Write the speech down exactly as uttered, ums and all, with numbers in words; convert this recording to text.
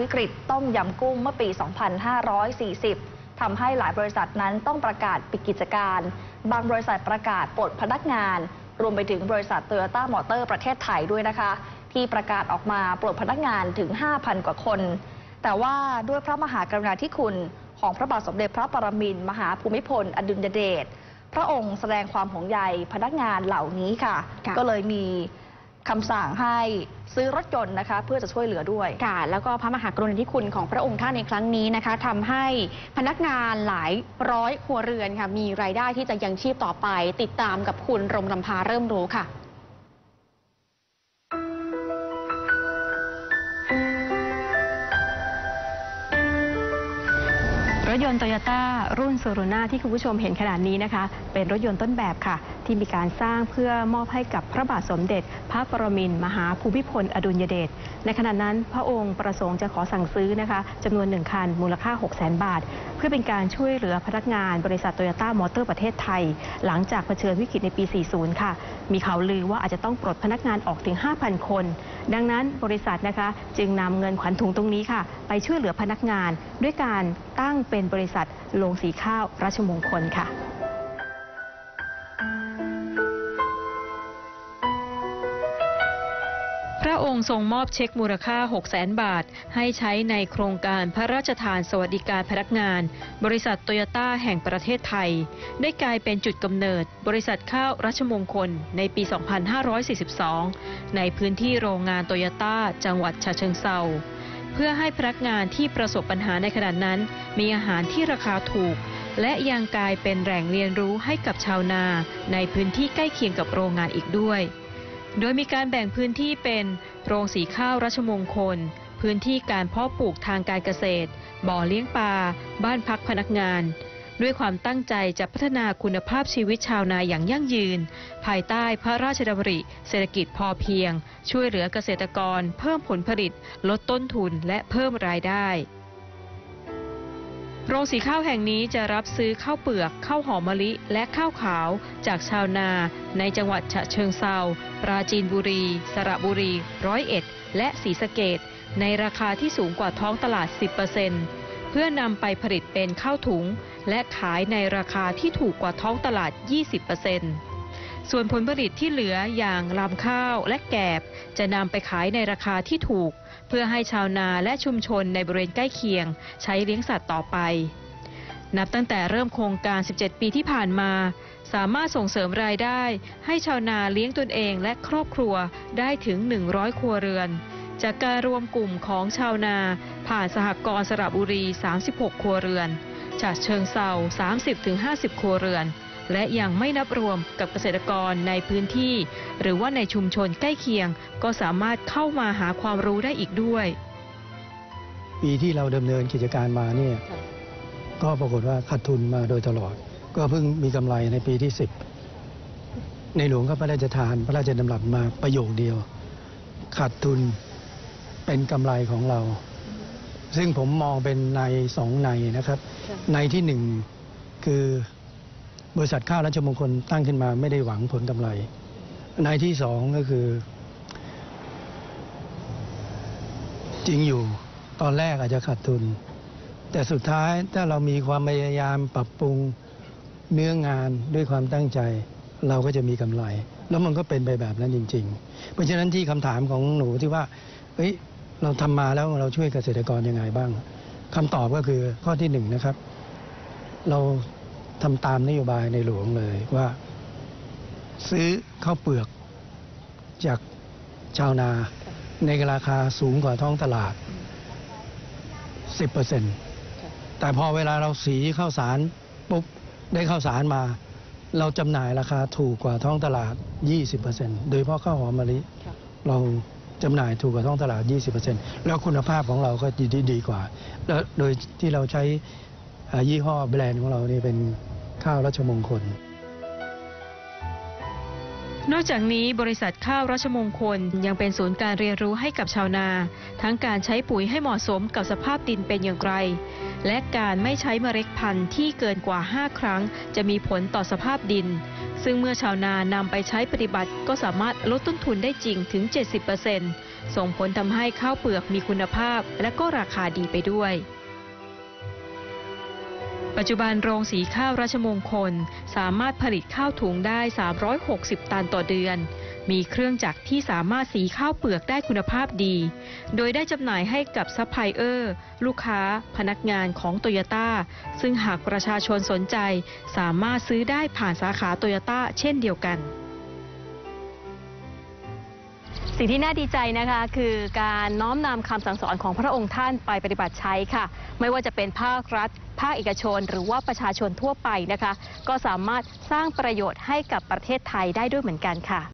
วิกฤตต้มยำกุ้งเมื่อปี สองพันห้าร้อยสี่สิบ ทำให้หลายบริษัทนั้นต้องประกาศปิดกิจการ บางบริษัทประกาศปลดพนักงาน รวมไปถึงบริษัทโตโยต้ามอเตอร์ประเทศไทยด้วยนะคะ ที่ประกาศออกมาปลดพนักงานถึง ห้าพัน กว่าคน แต่ว่าด้วยพระมหากรุณาธิคุณของพระบาทสมเด็จพระปรมินทรมหาภูมิพลอดุลยเดช พระองค์แสดงความห่วงใยพนักงานเหล่านี้ค่ะ ก็เลยมีคำสั่งให้ซื้อรถยนต์นะคะเพื่อจะช่วยเหลือด้วยค่ะแล้วก็พระมหากรุณาธิคุณของพระองค์ท่านในครั้งนี้นะคะทำให้พนักงานหลายร้อยครัวเรือนค่ะมีรายได้ที่จะยังชีพต่อไปติดตามกับคุณรมรำพาเริ่มรู้ค่ะรถยนต์ Toyota รุ่น Soruna ที่คุณผู้ชมเห็นขนาดนี้นะคะเป็นรถยนต์ต้นแบบค่ะที่มีการสร้างเพื่อมอบให้กับพระบาทสมเด็จพระปรมินทรมหาภูมิพลอดุลยเดชในขณะนั้นพระองค์ประสงค์จะขอสั่งซื้อนะคะจำนวนหนึ่งคันมูลค่า หกแสน บาทเพื่อเป็นการช่วยเหลือพนักงานบริษัท Toyota มอเตอร์ประเทศไทยหลังจากเผชิญวิกฤตในปี สี่สิบ ค่ะมีข่าวลือว่าอาจจะต้องปลดพนักงานออกถึง ห้าพัน คนดังนั้นบริษัทนะคะจึงนำเงินขวัญถุงตรงนี้ค่ะไปช่วยเหลือพนักงานด้วยการตั้งเป็นบริษัทโรงสีข้าวราชมงคลค่ะพระองค์ทรงมอบเช็คมูลค่า หกแสน บาทให้ใช้ในโครงการพระราชทานสวัสดิการพนักงานบริษัทโตโยต้าแห่งประเทศไทยได้กลายเป็นจุดกำเนิดบริษัทข้าวราชมงคลในปี สองพันห้าร้อยสี่สิบสอง ในพื้นที่โรงงานโตโยต้าจังหวัดฉะเชิงเทราเพื่อให้พนักงานที่ประสบปัญหาในขณะนั้นมีอาหารที่ราคาถูกและยังกลายเป็นแหล่งเรียนรู้ให้กับชาวนาในพื้นที่ใกล้เคียงกับโรงงานอีกด้วยโดยมีการแบ่งพื้นที่เป็นโรงสีข้าวราชมงคลพื้นที่การเพาะปลูกทางการเกษตรบ่อเลี้ยงปลาบ้านพักพนักงานด้วยความตั้งใจจะพัฒนาคุณภาพชีวิตชาวนาอย่างยั่งยืนภายใต้พระราชดำริเศรษฐกิจพอเพียงช่วยเหลือเกษตรกรเพิ่มผลผลิตลดต้นทุนและเพิ่มรายได้โรงสีข้าวแห่งนี้จะรับซื้อข้าวเปลือกข้าวหอมมะลิและข้าวขาวจากชาวนาในจังหวัดฉะเชิงเทราปราจีนบุรีสระบุรีร้อยเอ็ดและศรีสะเกษในราคาที่สูงกว่าท้องตลาด สิบเปอร์เซ็นต์ เพื่อนำไปผลิตเป็นข้าวถุงและขายในราคาที่ถูกกว่าท้องตลาด ยี่สิบเปอร์เซ็นต์ ส่วนผลผลิตที่เหลืออย่างลำข้าวและแกบจะนำไปขายในราคาที่ถูกเพื่อให้ชาวนาและชุมชนในบริเวณใกล้เคียงใช้เลี้ยงสัตว์ต่อไปนับตั้งแต่เริ่มโครงการ สิบเจ็ด ปีที่ผ่านมาสามารถส่งเสริมรายได้ให้ชาวนาเลี้ยงตนเองและครอบครัวได้ถึง หนึ่งร้อย ครัวเรือนจากการรวมกลุ่มของชาวนาผ่านสหกรณ์สระบุรี สามสิบหก ครัวเรือนฉะเชิงเทรา สามสิบถึงห้าสิบ ครัวเรือนและยังไม่นับรวมกับเกษตรกรในพื้นที่หรือว่าในชุมชนใกล้เคียงก็สามารถเข้ามาหาความรู้ได้อีกด้วยปีที่เราดำเนินกิจการมาเนี่ยก็ปรากฏว่าขาดทุนมาโดยตลอดก็เพิ่งมีกำไรในปีที่สิบในหลวงก็พระราชทานพระราชดำรัสมาประโยคเดียวขาดทุนเป็นกำไรของเราซึ่งผมมองเป็นในสองในนะครับในที่หนึ่งคือบริษัทข้าวราชมงคลตั้งขึ้นมาไม่ได้หวังผลกำไรในที่สองก็คือจริงอยู่ตอนแรกอาจจะขาดทุนแต่สุดท้ายถ้าเรามีความพยายามปรับปรุงเนื้องานด้วยความตั้งใจเราก็จะมีกำไรแล้วมันก็เป็นไปแบบนั้นจริงๆเพราะฉะนั้นที่คำถามของหนูที่ว่าเฮ้ยเราทำมาแล้วเราช่วยเกษตรกรยังไงบ้างคำตอบก็คือข้อที่หนึ่งนะครับเราทำตามนโยบายในหลวงเลยว่าซื้อข้าวเปลือกจากชาวนาในราคาสูงกว่าท้องตลาด สิบเปอร์เซ็นต์ แต่พอเวลาเราสีข้าวสารปุ๊บได้ข้าวสารมาเราจำหน่ายราคาถูกกว่าท้องตลาด ยี่สิบเปอร์เซ็นต์ โดยเฉพาะข้าวหอมมะลิเราจำหน่ายถูกกว่าท้องตลาด ยี่สิบเปอร์เซ็นต์ แล้วคุณภาพของเราก็ดีดีกว่าแล้วโดยที่เราใช้ยี่ห้อแบรนด์ของเรานี่เป็นข้าวราชมงคลนอกจากนี้บริษัทข้าวราชมงคลยังเป็นศูนย์การเรียนรู้ให้กับชาวนาทั้งการใช้ปุ๋ยให้เหมาะสมกับสภาพดินเป็นอย่างไรและการไม่ใช้เมล็ดพันธุ์ที่เกินกว่าห้าครั้งจะมีผลต่อสภาพดินซึ่งเมื่อชาวนานำไปใช้ปฏิบัติก็สามารถลดต้นทุนได้จริงถึง เจ็ดสิบเปอร์เซ็นต์ ส่งผลทำให้ข้าวเปลือกมีคุณภาพและก็ราคาดีไปด้วยปัจจุบันโรงสีข้าวราชมงคลสามารถผลิตข้าวถุงได้สามร้อยหกสิบตันต่อเดือนมีเครื่องจักรที่สามารถสีข้าวเปลือกได้คุณภาพดีโดยได้จำหน่ายให้กับซัพพลายเออร์ลูกค้าพนักงานของโตโยต้าซึ่งหากประชาชนสนใจสามารถซื้อได้ผ่านสาขาโตโยต้าเช่นเดียวกันสิ่งที่น่าดีใจนะคะคือการน้อมนำคำสั่งสอนของพระองค์ท่านไปปฏิบัติใช้ค่ะไม่ว่าจะเป็นภาครัฐภาคเอกชนหรือว่าประชาชนทั่วไปนะคะก็สามารถสร้างประโยชน์ให้กับประเทศไทยได้ด้วยเหมือนกันค่ะ